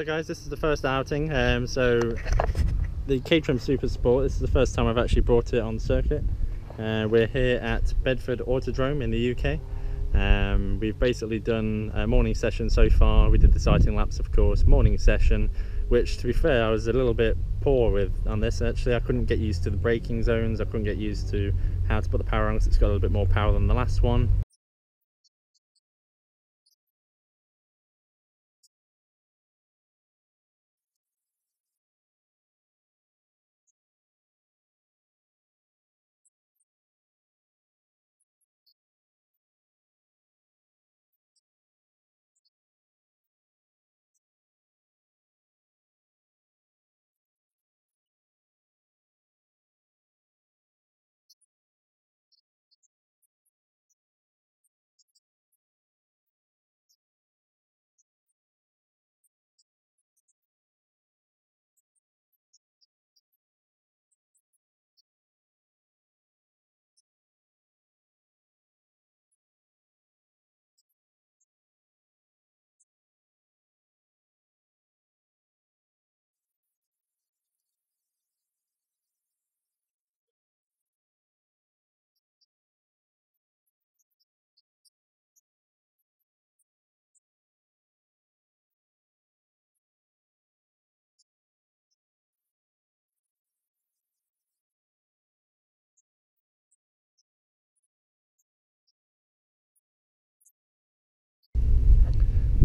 So guys, this is the first outing, so the Caterham Super Sport, this is the first time I've actually brought it on circuit. We're here at Bedford Autodrome in the UK. We've basically done a morning session so far. We did the sighting laps, of course, morning session, which to be fair I was a little bit poor with on this actually. I couldn't get used to the braking zones, I couldn't get used to how to put the power on because it's got a little bit more power than the last one.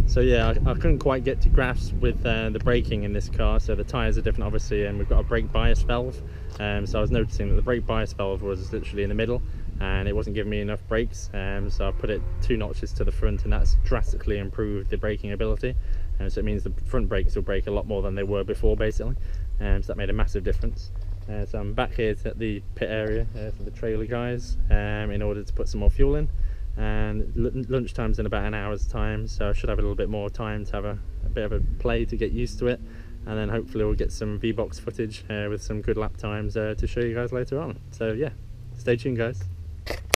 So yeah, I couldn't quite get to grasp with the braking in this car. So the tyres are different obviously, and we've got a brake bias valve. So I was noticing that the brake bias valve was literally in the middle and it wasn't giving me enough brakes. So I put it 2 notches to the front, and that's drastically improved the braking ability. So it means the front brakes will brake a lot more than they were before basically. So that made a massive difference. So I'm back here at the pit area for the trailer guys in order to put some more fuel in. And lunchtime's in about an hour's time, so I should have a little bit more time to have a bit of a play to get used to it, and then hopefully we'll get some V-Box footage with some good lap times to show you guys later on. So yeah, stay tuned guys.